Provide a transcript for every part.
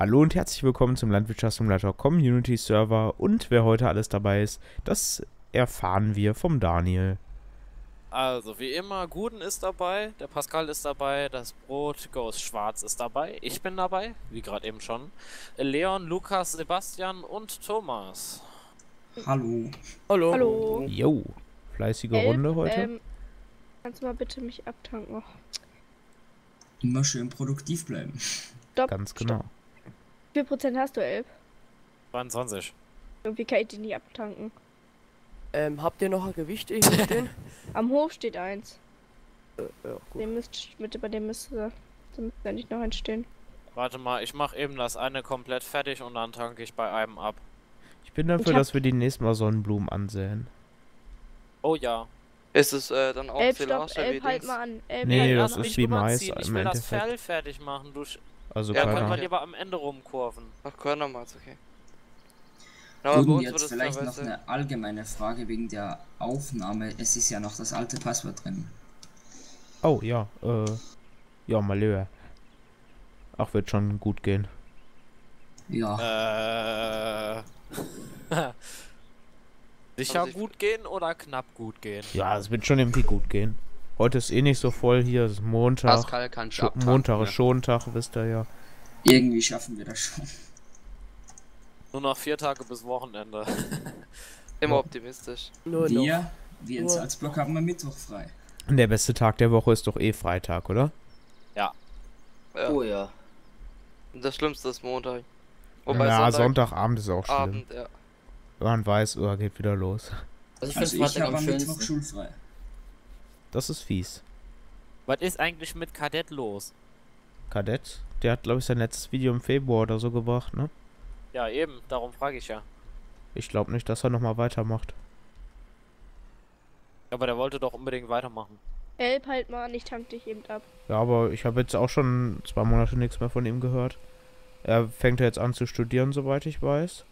Hallo und herzlich willkommen zum Landwirtschafts-Simulator Community Server, und wer heute alles dabei ist, das erfahren wir vom Daniel. Also wie immer, Guden ist dabei, der Pascal ist dabei, das Brot-Ghost-Schwarz ist dabei, ich bin dabei, wie gerade eben schon, Leon, Lukas, Sebastian und Thomas. Hallo. Hallo. Hallo. Jo, fleißige Runde heute. Kannst du mal bitte mich abtanken? Oh. Immer schön produktiv bleiben. Stopp, ganz genau. Stopp. Wie viel Prozent hast du, Elb? 22. Irgendwie kann ich die nie abtanken. Habt ihr noch ein Gewicht irgendwie stehen? Am Hof steht eins. Ja, gut. Bei dem müsste ja nicht noch eins stehen. Warte mal, ich mach eben das eine komplett fertig und dann tanke ich bei einem ab. Ich bin dafür, dass wir die nächste Mal Sonnenblumen ansäen. Oh ja. Ist es dann auch Silage? Elb, halt mal an. Elb, nee, halt das an. Ist wie Mais im Endeffekt. Ich will das Fell fertig machen, du... Also ja, können wir lieber am Ende rumkurven. Ach, Körner mal, ist okay. Aber bei uns jetzt vielleicht noch eine allgemeine Frage wegen der Aufnahme. Es ist ja noch das alte Passwort drin. Oh, ja, ja, Malheur. Ach, wird schon gut gehen. Ja. Sicher gut gehen oder knapp gut gehen? Ja, es wird schon irgendwie gut gehen. Heute ist eh nicht so voll hier, es ist Montag. Pascal kann abtanken, Montag ist Schontag, wisst ihr ja. Irgendwie schaffen wir das schon. Nur noch 4 Tage bis Wochenende. Immer optimistisch. Wir in Salzburg haben am Mittwoch frei. Und der beste Tag der Woche ist doch eh Freitag, oder? Ja. Oh ja. Das Schlimmste ist Montag. Wobei ja, Sonntagabend ist auch schlimm. Abend, ja. Man weiß, oh, geht wieder los. Also ich habe am Mittwoch schulfrei. Das ist fies. Was ist eigentlich mit Kadett los? Kadett? Der hat, glaube ich, sein letztes Video im Februar oder so gebracht, ne? Ja, eben. Darum frage ich ja. Ich glaube nicht, dass er nochmal weitermacht. Aber der wollte doch unbedingt weitermachen. Elb, halt mal an, ich tank dich eben ab. Ja, aber ich habe jetzt auch schon 2 Monate nichts mehr von ihm gehört. Er fängt ja jetzt an zu studieren, soweit ich weiß.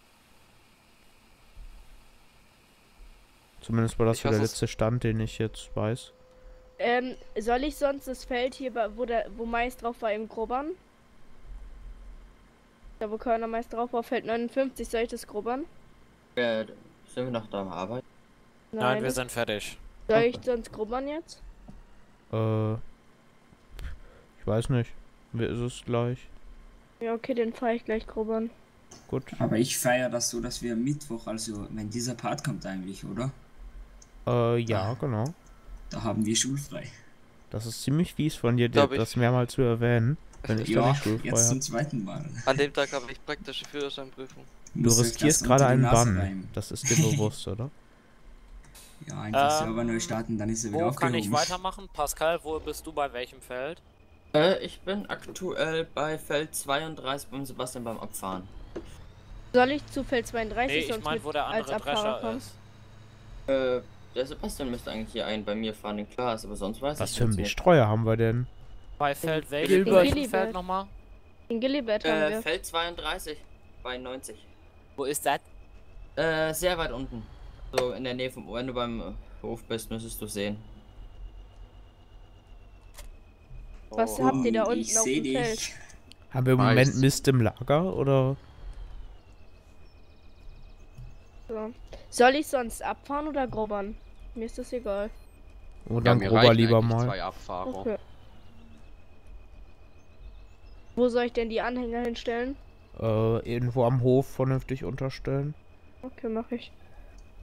Zumindest war das so der letzte Stand, den ich jetzt weiß. Soll ich sonst das Feld hier, wo Mais drauf war, eben grubbern? Da, wo Körner Mais drauf war, Feld 59, soll ich das grubbern? Sind wir noch da am Arbeiten? Nein, wir sind fertig. Soll ich sonst grubbern jetzt? Ich weiß nicht. Mir ist es gleich. Ja, okay, dann fahre ich gleich grubbern. Gut. Aber ich feiere das so, dass wir am Mittwoch, also wenn dieser Part kommt eigentlich, oder? Ja, genau. Da haben wir schulfrei. Das ist ziemlich fies von dir, das mehrmals zu erwähnen. Wenn ich ja, jetzt zum zweiten Mal. An dem Tag habe ich praktische Führerscheinprüfung. Du riskierst gerade einen Bann. Das ist dir bewusst, oder? Ja, einfach Server neu starten, dann ist er wieder aufgehoben. Kann ich weitermachen? Pascal, wo bist du, bei welchem Feld? Ich bin aktuell bei Feld 32 beim Sebastian beim Abfahren. Soll ich zu Feld 32? Nee, ich meine, wo der andere Drescher ist. Der Sebastian müsste eigentlich hier einen bei mir fahren, den klar ist, aber sonst weiß ich nicht. Was für ein Bestreuer haben wir denn? Bei Feld welches Feld nochmal? In Gillibert haben wir. Feld 32 bei 90. Wo ist das? Sehr weit unten. So in der Nähe vom, wenn du beim Hof bist, müsstest du sehen. Was habt ihr da unten auf dem Feld? Haben wir im Moment Mist im Lager, oder? So. Soll ich sonst abfahren oder grubbern? Mir ist das egal. Und dann grubber lieber mal. 2 Abfahrer. Okay. Wo soll ich denn die Anhänger hinstellen? Irgendwo am Hof vernünftig unterstellen. Okay, mach ich.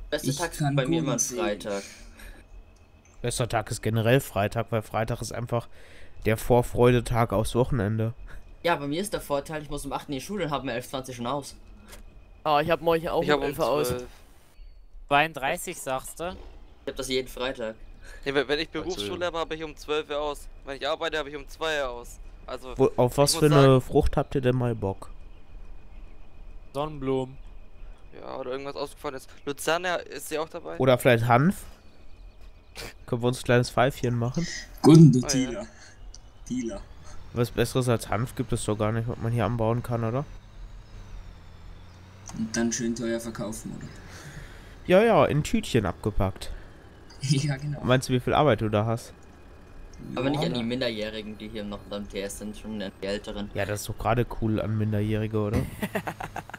Bester Tag ist bei mir immer Freitag. Bester Tag ist generell Freitag, weil Freitag ist einfach der Vorfreudetag aufs Wochenende. Ja, bei mir ist der Vorteil, ich muss um 8 in die Schule und habe mir 11:20 schon aus. Ah, ich hab morgen auch um aus. 32 sagst du? Ich hab das jeden Freitag. Nee, wenn ich Berufsschule habe, habe ich um 12 Uhr aus. Wenn ich arbeite, habe ich um 2 Uhr aus. Also, auf was für eine Frucht habt ihr denn mal Bock? Sonnenblumen. Ja, oder irgendwas ausgefallenes. Luzerne, ist sie auch dabei? Oder vielleicht Hanf? Können wir uns ein kleines Pfeifchen machen? Guten, du Dealer. Dealer. Was Besseres als Hanf gibt es doch gar nicht, was man hier anbauen kann, oder? Und dann schön teuer verkaufen, oder? Ja, in Tütchen abgepackt. Ja, genau. Meinst du, wie viel Arbeit du da hast? Aber nicht an die Minderjährigen, die hier im Nordland sind, schon an die Älteren. Ja, das ist doch gerade cool an Minderjährige, oder?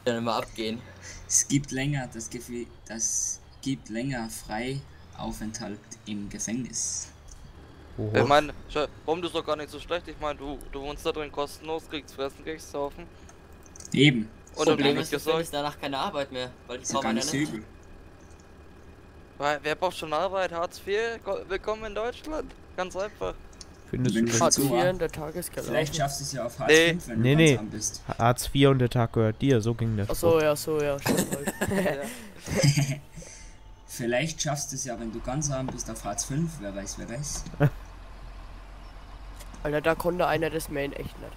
Dann immer abgehen. Es gibt länger das Gefühl, das gibt länger Freiaufenthalt im Gefängnis. Oho. Ich meine, warum du doch gar nicht so schlecht? Ich meine, du wohnst da drin kostenlos, kriegst fressen, kriegst saufen. Eben. Und Problem ist, du findest danach keine Arbeit mehr, weil die Arbeit nicht übel. Weil, wer braucht schon Arbeit? Hartz IV? Willkommen in Deutschland. Ganz einfach. Findest du Hartz IV in der Tageskeller? Vielleicht schaffst du es ja auf Hartz V, wenn du ganz arm bist. Hartz IV und der Tag gehört dir, so ging das. Achso, ja, so, ja. Vielleicht schaffst du es ja, wenn du ganz arm bist, auf Hartz V, wer weiß, wer weiß. Alter, da konnte einer das Main echt nicht.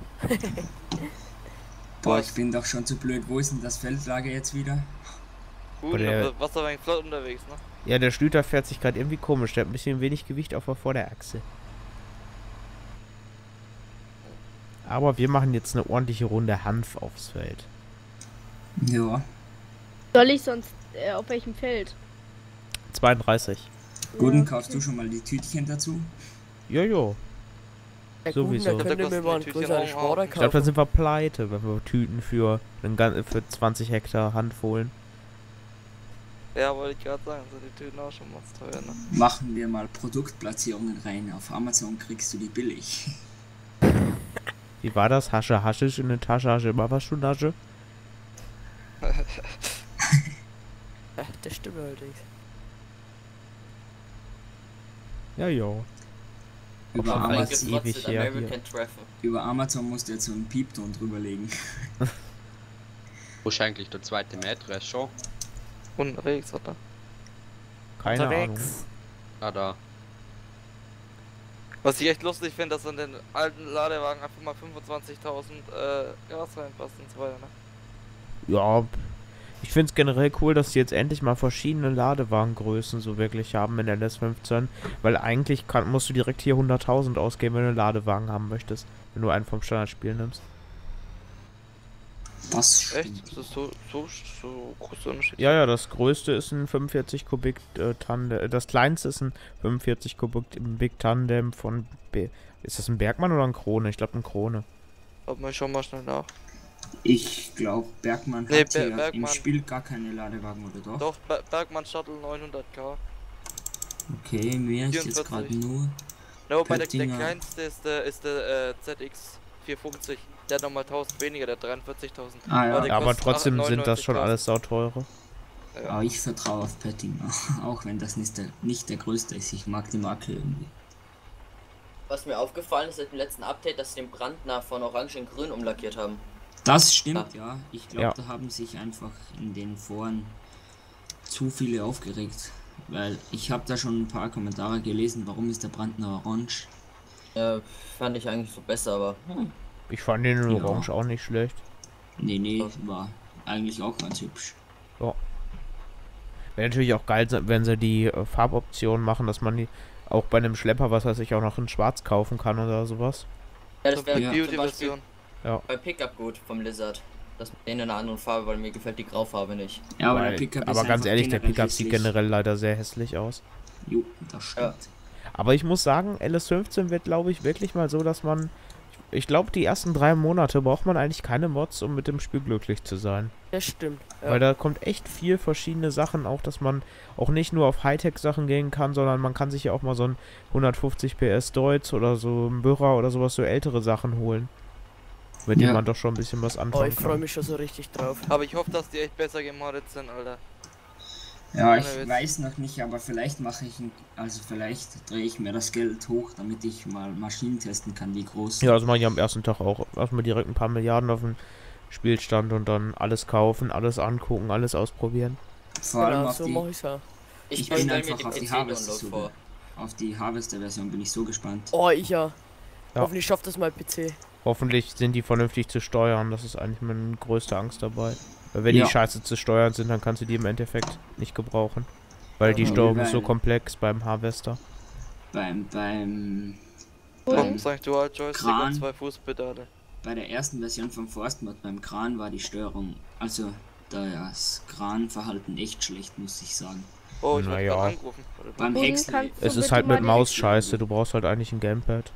Boah, ich bin doch schon zu blöd. Wo ist denn das Feldlager jetzt wieder? Gut, aber Wasser flott unterwegs, ne? Ja, der Schlüter fährt sich gerade irgendwie komisch. Der hat ein bisschen wenig Gewicht auf der Vorderachse. Aber wir machen jetzt eine ordentliche Runde Hanf aufs Feld. Ja. Soll ich sonst auf welchem Feld? 32. Guten, kaufst du schon mal die Tütchen dazu? Jojo. Sowieso. Ich glaube, dann sind wir pleite, wenn wir Tüten für 20 Hektar Hanf holen. Ja, wollte ich gerade sagen, sind die Tüten auch schon was teuer, ne? Machen wir mal Produktplatzierungen rein. Auf Amazon kriegst du die billig. Wie war das? Hasche, Haschisch in der Tasche, Hasche, immer was schon Hasche? Das stimmt allerdings. Ja, jo. Über Amazon musst du jetzt so einen Piepton drüberlegen. Wo ist eigentlich der zweite Mähdrescher schon? Unterwegs, oder? Keine Ahnung. Ah, da. Was ich echt lustig finde, dass an den alten Ladewagen einfach mal 25.000 Gas reinpasst und so weiter, ne? Ja, ich finde es generell cool, dass sie jetzt endlich mal verschiedene Ladewagengrößen so wirklich haben in der LS15, weil eigentlich musst du direkt hier 100.000 ausgeben, wenn du einen Ladewagen haben möchtest, wenn du einen vom Standardspiel nimmst. Was? Echt? Das ist so groß Unterschied? Ja, ja, das größte ist ein 45 Kubik Tandem, das kleinste ist ein 45 Kubik Big Tandem von Ist das ein Bergmann oder ein Krone? Ich glaube ein Krone. Ob man schon mal schnell nach. Ich glaube Bergmann hat Bergmann. Im Spiel gar keine Ladewagen, oder doch? Doch, Bergmann Shuttle 900k. Okay, mir ist jetzt gerade nur... No, bei der kleinste ist der ZX 450. Der hat nochmal 1000 weniger, der 43.000. Ah, ja. Aber trotzdem sind das schon alles sauteure. Ja. Aber ich vertraue auf Pettinger, auch wenn das nicht der größte ist. Ich mag die Marke irgendwie. Was mir aufgefallen ist im letzten Update, dass sie den Brandner von Orange in Grün umlackiert haben. Das stimmt, ja. Ich glaube, da haben sich einfach in den Foren zu viele aufgeregt. Weil ich habe da schon ein paar Kommentare gelesen, warum ist der Brandner orange? Fand ich eigentlich so besser, aber... Ich fand den in Orange auch nicht schlecht. Nee, war eigentlich auch ganz hübsch. Ja. Wäre natürlich auch geil, wenn sie die Farboption machen, dass man die auch bei einem Schlepper, was weiß ich, auch noch in Schwarz kaufen kann oder sowas. Ja, das wäre Beauty-Version. Ja. Bei Pickup gut vom Lizard. Das mit denen in einer anderen Farbe, weil mir gefällt die Graufarbe nicht. Ja, aber der Pickup ist ganz ehrlich, der Pickup sieht generell leider sehr hässlich aus. Jo, das stimmt. Ja. Aber ich muss sagen, LS15 wird, glaube ich, wirklich mal so, dass man... Ich glaube, die ersten 3 Monate braucht man eigentlich keine Mods, um mit dem Spiel glücklich zu sein. Das stimmt. Ja. Weil da kommt echt viel verschiedene Sachen, auch dass man auch nicht nur auf Hightech-Sachen gehen kann, sondern man kann sich ja auch mal so ein 150 PS Deutz oder so ein Bücher oder sowas, so ältere Sachen holen. Mit dem man doch schon ein bisschen was anfangen kann. Oh, ich freue mich schon so richtig drauf. Aber ich hoffe, dass die echt besser gemoddet sind, Alter. Ja, ich weiß noch nicht, aber vielleicht mache ich, vielleicht drehe ich mir das Geld hoch, damit ich mal Maschinen testen kann, wie groß. Ja, also mache ich am ersten Tag auch erstmal direkt ein paar Milliarden auf den Spielstand und dann alles kaufen, alles angucken, alles ausprobieren. Vor allem auf Ich bin einfach auf die Harvester. Auf die Harvester-Version bin ich so gespannt. Oh, hoffentlich schafft das mal PC. Hoffentlich sind die vernünftig zu steuern, das ist eigentlich meine größte Angst dabei. Weil wenn die scheiße zu steuern sind, dann kannst du die im Endeffekt nicht gebrauchen. Weil die Steuerung ist so komplex beim Harvester. Warum sagst du halt Joystick und 2 Fußpedale? Bei der ersten Version vom Forstmod beim Kran war die Steuerung, also das Kranverhalten echt schlecht, muss ich sagen. Oh, ich werde gerade angerufen. Es ist halt mit Maus scheiße, du brauchst halt eigentlich ein Gamepad.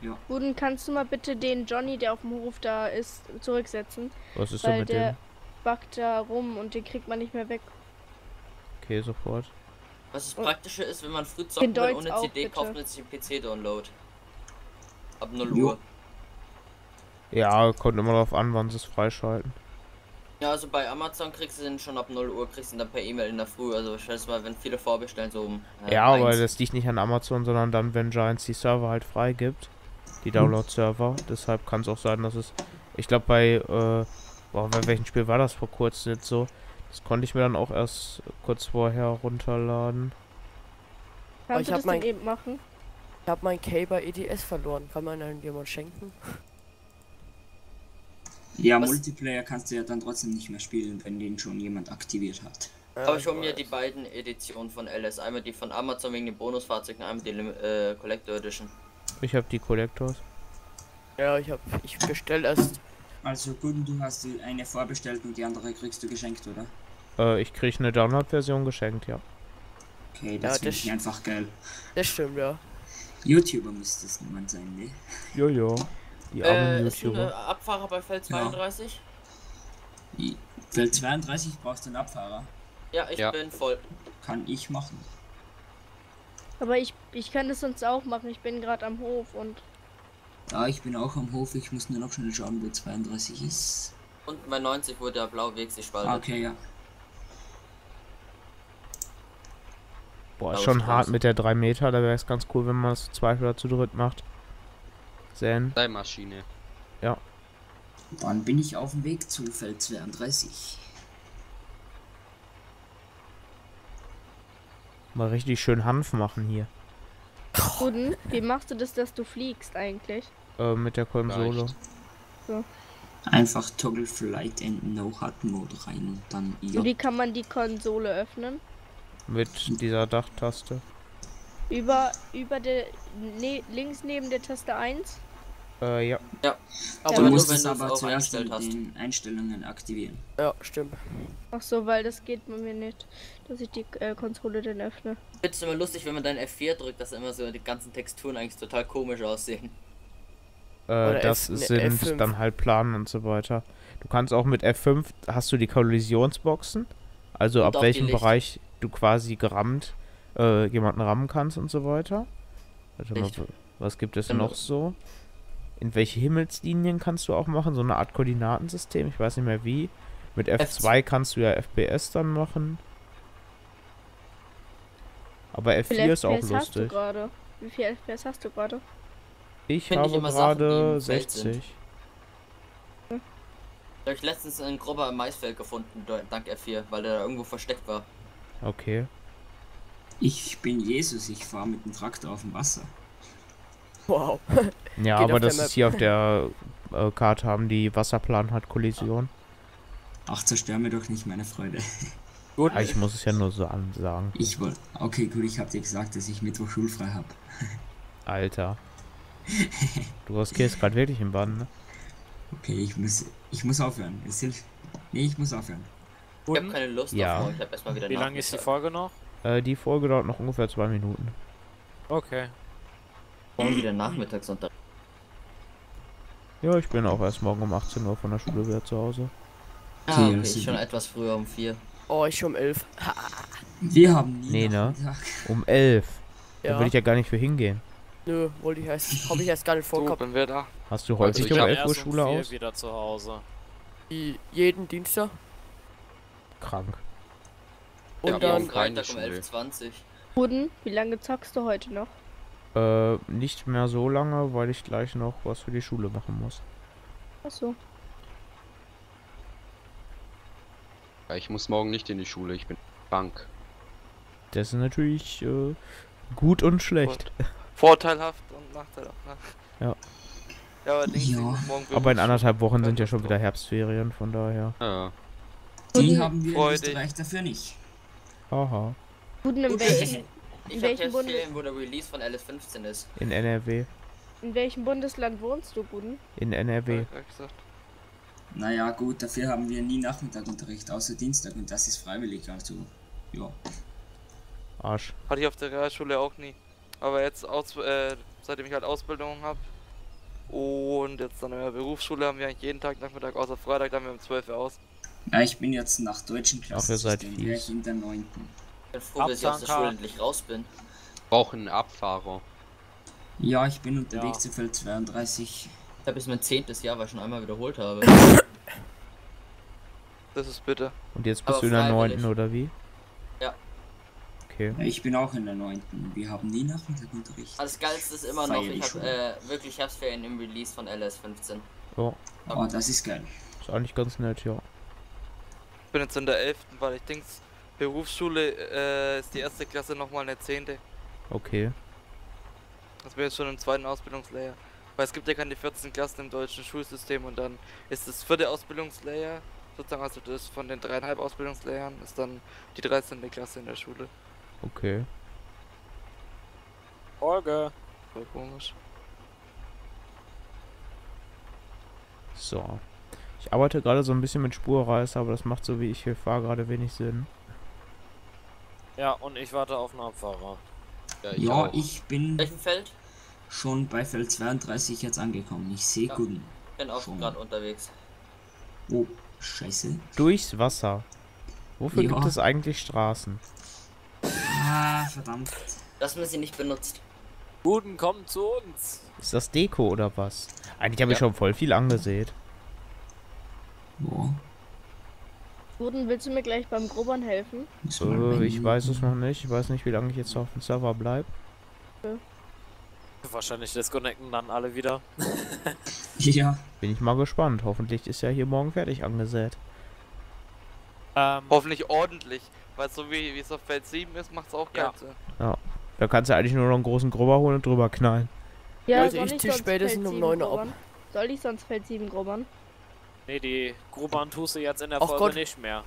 Ja. Buden, kannst du mal bitte den Johnny, der auf dem Hof da ist, zurücksetzen? Was ist denn mit dem? Der backt da rum und den kriegt man nicht mehr weg. Okay, sofort. Was das Praktische ist, wenn man früh zocken will, ohne CD kauft, nutzt sich den PC-Download. Ab 0 Uhr. Ja, kommt immer darauf an, wann sie es freischalten. Ja, also bei Amazon kriegst du den schon ab 0 Uhr, kriegst du ihn dann per E-Mail in der Früh, also ich weiß mal, wenn viele vorbestellen, so um ja, aber das liegt nicht an Amazon, sondern dann, wenn Giants die Server halt freigibt, die Download-Server, deshalb kann es auch sein, dass es, ich glaube bei, bei welchem Spiel war das vor kurzem jetzt so, das konnte ich mir dann auch erst kurz vorher runterladen. Kannst du das denn eben machen? Ich habe mein K bei EDS verloren, kann man dann jemand schenken? Ja, was? Multiplayer kannst du ja dann trotzdem nicht mehr spielen, wenn den schon jemand aktiviert hat. Aber ich hole mir die beiden Editionen von LS. Einmal die von Amazon wegen den Bonusfahrzeugen, einmal die Collector Edition. Ich habe die Collectors. Ja, ich bestell erst. Also gut, du hast eine vorbestellt und die andere kriegst du geschenkt, oder? Ich krieg eine Download-Version geschenkt, ja. Okay, das finde ich einfach geil. Das stimmt, ja. YouTuber müsste es niemand sein, ne? Jojo. Die armen YouTuber. Ist ein Abfahrer bei Feld 32? Ja. Feld 32 brauchst du einen Abfahrer? Ja, ich bin voll. Kann ich machen. Aber ich kann das sonst auch machen, ich bin gerade am Hof und... Ja, ich bin auch am Hof, ich muss nur noch schnell schauen, wo 32 ist. Und bei 90 wurde der blaue Weg sich spaltet. Okay, ja. Boah, ist schon hart mit der 3 Meter, da wäre es ganz cool, wenn man es zu zweit oder zu dritt macht. Maschine. Ja. Dann bin ich auf dem Weg zu Feld 32. Mal richtig schön Hanf machen hier. Buden, wie machst du das, dass du fliegst eigentlich? Mit der Konsole. So. Einfach Toggle Flight and No-Hard-Mode rein und dann... Ja. Wie kann man die Konsole öffnen? Mit dieser Dachtaste. Über der... Ne, links neben der Taste 1? Ja. Ja. Aber du musst es aber zuerst in den Einstellungen aktivieren. Ja, stimmt. Ach so, weil das geht bei mir nicht, dass ich die Konsole dann öffne. Find's ist immer lustig, wenn man dann F4 drückt, dass immer so die ganzen Texturen eigentlich total komisch aussehen. Das sind dann halt Planen und so weiter. Du kannst auch mit F5, hast du die Kollisionsboxen, also und ab welchem Bereich du quasi gerammt, jemanden rammen kannst und so weiter. Warte mal, was gibt es noch so? In welche Himmelslinien kannst du auch machen? So eine Art Koordinatensystem, ich weiß nicht mehr wie. Mit F2 kannst du ja FPS dann machen. Aber F4 ist auch lustig. Wie viel FPS hast du gerade? Ich habe gerade 60. Hm? Ich habe letztens einen Grubber im Maisfeld gefunden, dank F4, weil der da irgendwo versteckt war. Okay. Ich bin Jesus, ich fahre mit dem Traktor auf dem Wasser. Wow. Ja, geht aber das ist hier auf der Karte, haben die Wasserplan hat Kollision. Ach, zerstör mir doch nicht meine Freude. Gut. Ich muss es ja nur so ansagen. Ich wollte. Okay, gut, ich hab dir gesagt, dass ich Mittwoch schulfrei hab. Alter. Du riskierst gerade wirklich im Bann, ne? Okay, ich muss aufhören. Es hilft. Nee, ich muss aufhören. Ich hab keine Lust auf. Ich hab erstmal wieder. Wie lange ist die Folge noch? Die Folge dauert noch ungefähr 2 Minuten. Okay. Morgen wieder Nachmittagsunterricht. Ja, ich bin auch erst morgen um 18 Uhr von der Schule wieder zu Hause. Ah, okay, ich schon etwas früher um 4. Oh, ich um 11. Wir haben nie. Nee, ne? Um 11. Ja. Da würde ich ja gar nicht für hingehen. Nö, wollte ich erst. Habe ich erst gar nicht vorgehabt. Hast du häufig um 11 Uhr Schule aus? Wieder zu Hause. Jeden Dienstag. Krank. Und dann Freitag um 11:20. Buden, wie lange zockst du heute noch? Nicht mehr so lange, weil ich gleich noch was für die Schule machen muss. Achso. Ja, ich muss morgen nicht in die Schule, ich bin Bank. Das ist natürlich gut und schlecht. Und vorteilhaft und nachteilhaft. Ja. Ja, aber, aber in 1,5 Wochen sind ja schon wieder Herbstferien, von daher. Ja. Die haben wir in Österreich dafür nicht. Aha. Guten in welchem Bundesland, wo der Release von LS15 ist? In NRW. In welchem Bundesland wohnst du, Buden? In NRW. Naja, gut, dafür haben wir nie Nachmittagunterricht, außer Dienstag, und das ist freiwillig, also, ja. Arsch. Hatte ich auf der Realschule auch nie. Aber jetzt, seitdem ich halt Ausbildung habe und jetzt dann in der Berufsschule, haben wir eigentlich jeden Tag Nachmittag, außer Freitag, dann haben wir um 12 Uhr aus. Ja, ich bin jetzt nach deutschen Klassen, ich in der 9. Ich bin froh, dass ich aus der Schule endlich raus bin. Brauchen einen Abfahrer. Ja, ich bin unterwegs zu Feld 32. Ich habe jetzt mein 10. Jahr, weil ich schon einmal wiederholt habe. Das ist bitter. Und jetzt bist du in der 9. oder wie? Ja. Okay. Ja, ich bin auch in der 9. Wir haben nie Nachmittagsunterricht. Das Geilste ist immer noch, ich habe wirklich Herbstferien im Release von LS15. Oh. Aber das ist geil. Ist eigentlich ganz nett, ja. Ich bin jetzt in der 11., weil ich denke, Berufsschule ist die erste Klasse nochmal eine 10. Okay. Das wäre jetzt schon im zweiten Ausbildungslayer. Weil es gibt ja keine 14 Klassen im deutschen Schulsystem und dann ist das 4. Ausbildungslayer, sozusagen, also das von den 3,5 Ausbildungslayern, ist dann die 13. Klasse in der Schule. Okay. Folge. Voll komisch. So. Ich arbeite gerade so ein bisschen mit Spurreißer, aber das macht so wie ich hier fahre gerade wenig Sinn. Ja, und ich warte auf einen Abfahrer. Ja, ich bin Feld? Schon bei Feld 32 jetzt angekommen. Ich sehe Guten. Bin auch gerade unterwegs. Oh, scheiße. Durchs Wasser. Wofür gibt es eigentlich Straßen? Ah, verdammt. Dass man sie nicht benutzt. Guten, kommt zu uns. Ist das Deko oder was? Eigentlich habe ich schon voll viel angesät. Boah. Guten, willst du mir gleich beim Grubbern helfen? Ich weiß es noch nicht. Ich weiß nicht, wie lange ich jetzt auf dem Server bleibe. Okay. Wahrscheinlich disconnecten dann alle wieder. Ja. Bin ich mal gespannt. Hoffentlich ist ja hier morgen fertig angesät. Hoffentlich ordentlich. Weil so wie es auf Feld 7 ist, macht es auch keinen Sinn. Ja. Da kannst du eigentlich nur noch einen großen Grubber holen und drüber knallen. Ja, also ich tisch spätestens um 9 Uhr ab. Soll ich sonst Feld 7 grubbern? Nee, die Grubbern tust du jetzt in der Folge nicht mehr.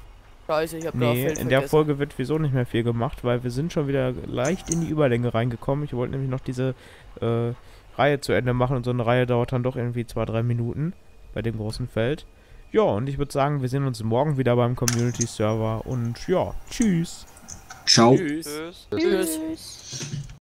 Scheiße, ich hab da Feld vergessen. Der Folge wird wieso nicht mehr viel gemacht, weil wir sind schon wieder leicht in die Überlänge reingekommen. Ich wollte nämlich noch diese Reihe zu Ende machen und so eine Reihe dauert dann doch irgendwie 2-3 Minuten bei dem großen Feld. Ja, und ich würde sagen, wir sehen uns morgen wieder beim Community-Server und ja, tschüss. Ciao. Tschüss. Tschüss. Tschüss.